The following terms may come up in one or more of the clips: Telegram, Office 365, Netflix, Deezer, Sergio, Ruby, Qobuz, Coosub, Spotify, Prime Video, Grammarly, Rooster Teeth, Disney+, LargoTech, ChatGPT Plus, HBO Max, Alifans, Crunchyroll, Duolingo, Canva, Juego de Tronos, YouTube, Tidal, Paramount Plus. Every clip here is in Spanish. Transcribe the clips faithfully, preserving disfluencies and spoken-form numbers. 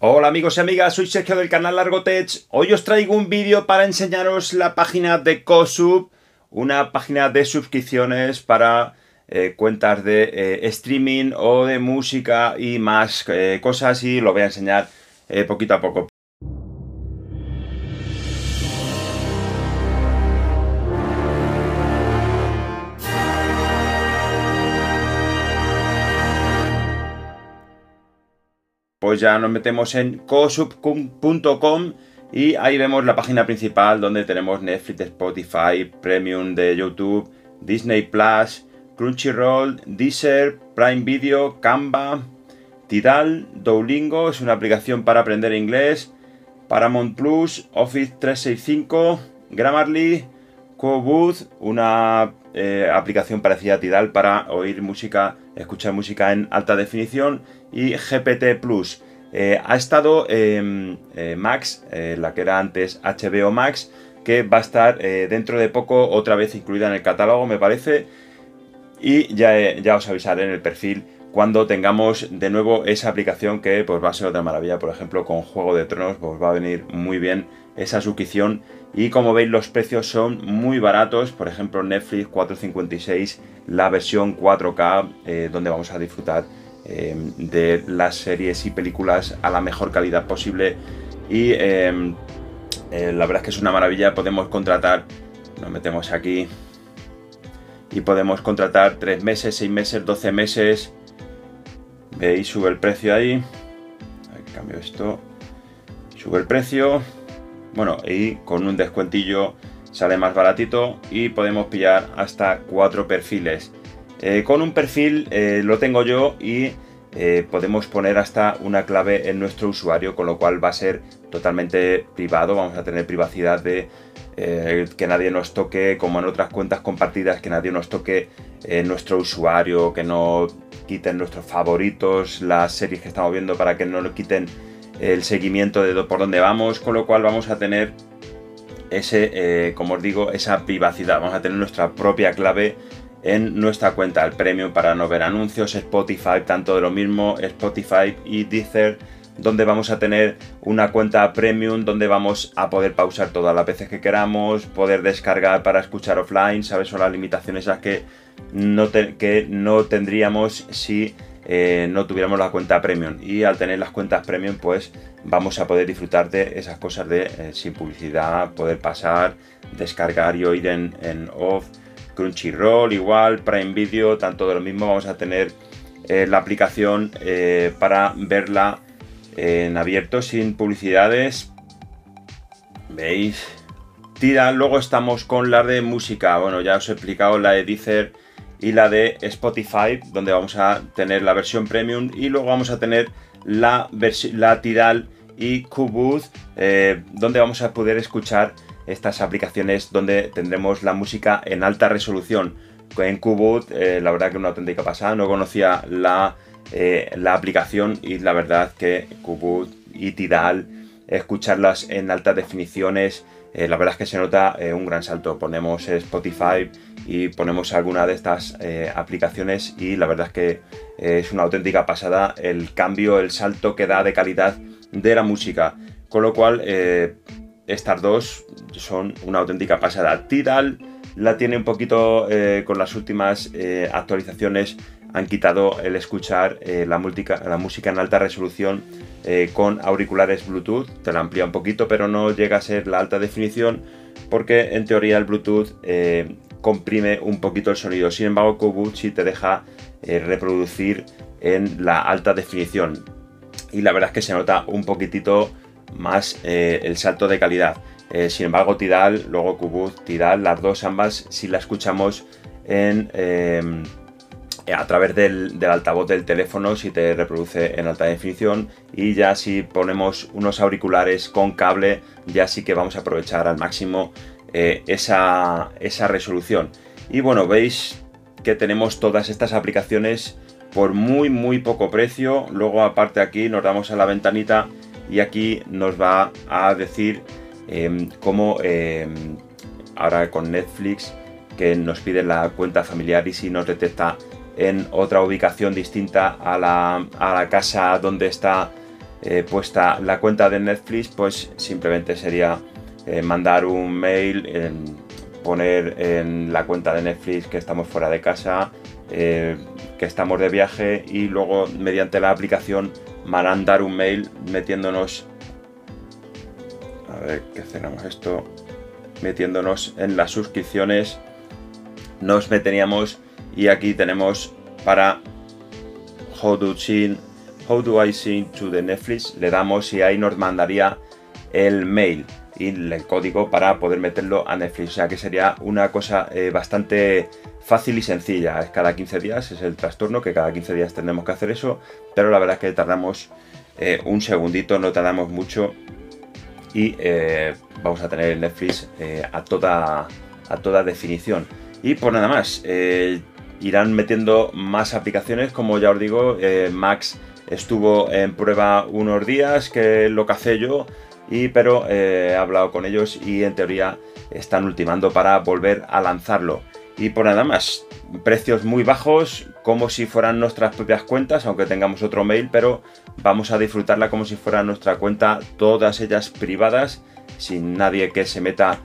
Hola amigos y amigas, soy Sergio del canal LargoTech. Hoy os traigo un vídeo para enseñaros la página de Coosub, una página de suscripciones para eh, cuentas de eh, streaming o de música y más eh, cosas, y lo voy a enseñar eh, poquito a poco. Pues ya nos metemos en coosub punto com y ahí vemos la página principal donde tenemos Netflix, Spotify, Premium de YouTube, Disney plus, Crunchyroll, Deezer, Prime Video, Canva, Tidal, Duolingo, es una aplicación para aprender inglés, Paramount Plus, Office trescientos sesenta y cinco, Grammarly, Qobuz, una eh, aplicación parecida a Tidal para oír música, escuchar música en alta definición, y G P T Plus. Eh, ha estado eh, eh, Max, eh, la que era antes H B O Max, que va a estar eh, dentro de poco otra vez incluida en el catálogo, me parece, y ya, eh, ya os avisaré en el perfil cuando tengamos de nuevo esa aplicación, que pues va a ser otra maravilla. Por ejemplo, con Juego de Tronos pues va a venir muy bien esa suscripción, y como veis los precios son muy baratos. Por ejemplo, Netflix cuatro cincuenta y seis la versión cuatro K, eh, donde vamos a disfrutar eh, de las series y películas a la mejor calidad posible, y eh, eh, la verdad es que es una maravilla. Podemos contratar, nos metemos aquí y podemos contratar tres meses, seis meses, doce meses. Veis, sube el precio ahí. Cambio esto. Sube el precio. Bueno, y con un descuentillo sale más baratito y podemos pillar hasta cuatro perfiles. Eh, con un perfil eh, lo tengo yo, y eh, podemos poner hasta una clave en nuestro usuario, con lo cual va a ser totalmente privado. Vamos a tener privacidad de eh, que nadie nos toque, como en otras cuentas compartidas, que nadie nos toque eh, nuestro usuario, que no quiten nuestros favoritos, las series que estamos viendo, para que no nos quiten el seguimiento de por dónde vamos, con lo cual vamos a tener ese, eh, como os digo, esa privacidad. Vamos a tener nuestra propia clave en nuestra cuenta. El Premium para no ver anuncios, Spotify tanto de lo mismo, Spotify y Deezer, donde vamos a tener una cuenta Premium donde vamos a poder pausar todas las veces que queramos, poder descargar para escuchar offline, ¿sabes? Son las limitaciones esas que no, te, que no tendríamos si Eh, no tuviéramos la cuenta Premium, y al tener las cuentas Premium pues vamos a poder disfrutar de esas cosas de eh, sin publicidad, poder pasar, descargar y oír en, en off. Crunchyroll igual, Prime Video tanto de lo mismo, vamos a tener eh, la aplicación eh, para verla eh, en abierto sin publicidades, veis. Tira, luego estamos con la de música. Bueno, ya os he explicado la de Deezer y la de Spotify, donde vamos a tener la versión Premium, y luego vamos a tener la, la Tidal y Qobuz, eh, donde vamos a poder escuchar estas aplicaciones, donde tendremos la música en alta resolución. En Qobuz, eh, la verdad que una auténtica pasada, no conocía la, eh, la aplicación, y la verdad que Qobuz y Tidal, escucharlas en altas definiciones, Eh, la verdad es que se nota eh, un gran salto. Ponemos Spotify y ponemos alguna de estas eh, aplicaciones, y la verdad es que eh, es una auténtica pasada el cambio, el salto que da de calidad de la música, con lo cual eh, estas dos son una auténtica pasada. Tidal la tiene un poquito eh, con las últimas eh, actualizaciones, han quitado el escuchar eh, la, múltica, la música en alta resolución eh, con auriculares Bluetooth, te la amplía un poquito, pero no llega a ser la alta definición, porque en teoría el Bluetooth eh, comprime un poquito el sonido. Sin embargo, Qobuz sí te deja eh, reproducir en la alta definición, y la verdad es que se nota un poquitito más eh, el salto de calidad. Eh, sin embargo, Tidal, luego Qobuz, Tidal, las dos ambas si la escuchamos en... Eh, a través del, del altavoz del teléfono, si te reproduce en alta definición, y ya si ponemos unos auriculares con cable ya sí que vamos a aprovechar al máximo eh, esa, esa resolución. Y bueno, veis que tenemos todas estas aplicaciones por muy muy poco precio. Luego aparte aquí nos damos a la ventanita y aquí nos va a decir eh, cómo eh, ahora con Netflix, que nos pide la cuenta familiar, y si nos detecta en otra ubicación distinta a la, a la casa donde está eh, puesta la cuenta de Netflix, pues simplemente sería eh, mandar un mail, eh, poner en la cuenta de Netflix que estamos fuera de casa, eh, que estamos de viaje, y luego mediante la aplicación mandar un mail metiéndonos, a ver que cerramos esto, metiéndonos en las suscripciones, nos meteríamos y aquí tenemos para how do, sing, how do I sing to the Netflix, le damos y ahí nos mandaría el mail y el código para poder meterlo a Netflix, o sea que sería una cosa eh, bastante fácil y sencilla. Es cada quince días, es el trastorno, que cada quince días tenemos que hacer eso, pero la verdad es que tardamos eh, un segundito, no tardamos mucho y eh, vamos a tener el Netflix eh, a, toda, a toda definición. Y pues nada más, eh, irán metiendo más aplicaciones, como ya os digo, eh, Max estuvo en prueba unos días, que es lo que hice yo, y, pero eh, he hablado con ellos y en teoría están ultimando para volver a lanzarlo. Y por nada más, precios muy bajos, como si fueran nuestras propias cuentas, aunque tengamos otro mail, pero vamos a disfrutarla como si fuera nuestra cuenta, todas ellas privadas, sin nadie que se meta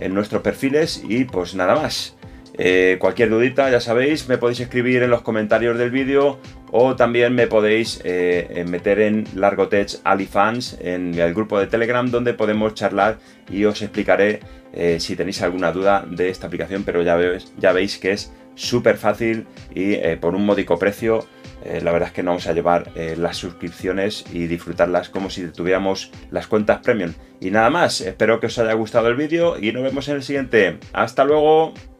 en nuestros perfiles. Y pues nada más, eh, cualquier dudita, ya sabéis, me podéis escribir en los comentarios del vídeo, o también me podéis eh, meter en LargoTech Alifans, en el grupo de Telegram, donde podemos charlar y os explicaré eh, si tenéis alguna duda de esta aplicación, pero ya, ve, ya veis que es súper fácil y eh, por un módico precio, eh, la verdad es que nos vamos a llevar eh, las suscripciones y disfrutarlas como si tuviéramos las cuentas premium. Y nada más, espero que os haya gustado el vídeo y nos vemos en el siguiente. ¡Hasta luego!